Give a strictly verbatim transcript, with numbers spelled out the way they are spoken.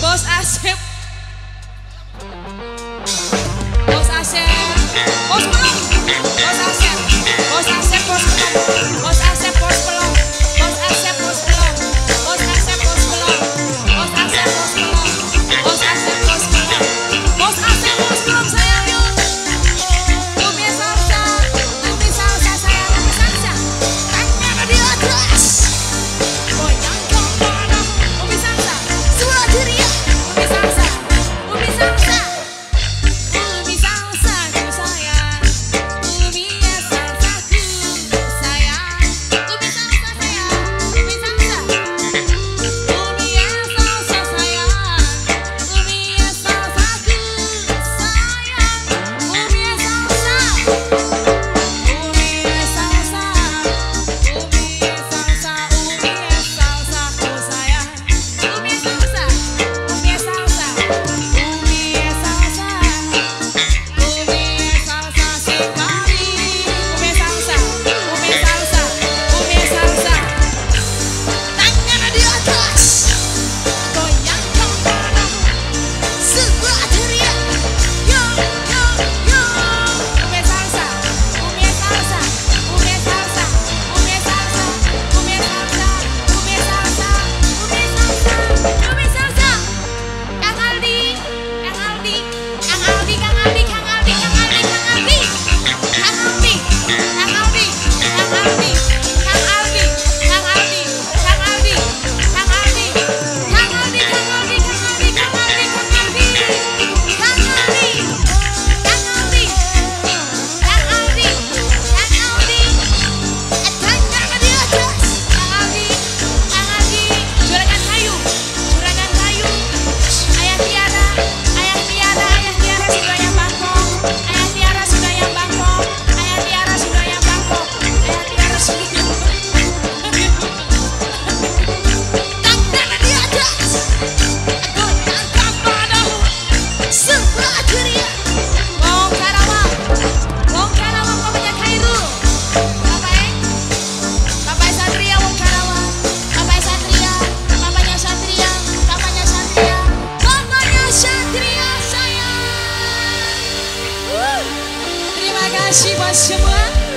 Bos Asep, Bos Asep, Bos Pelong, Bos Asep, Bos Asep, Bos Pelong, Bos Asep, Bos Pelong, Bos Asep, Bos Pelong, Bos Asep, Bos Pelong, Bos Asep, Bos Pelong, Bos Asep, Bos Pelong, Bos Asep, Bos Pelong, sayang yuk, Lumi Salsa, Lumi Salsa, sayang Lumi Salsa, tanya ke dia terus. Terima kasih buat semua.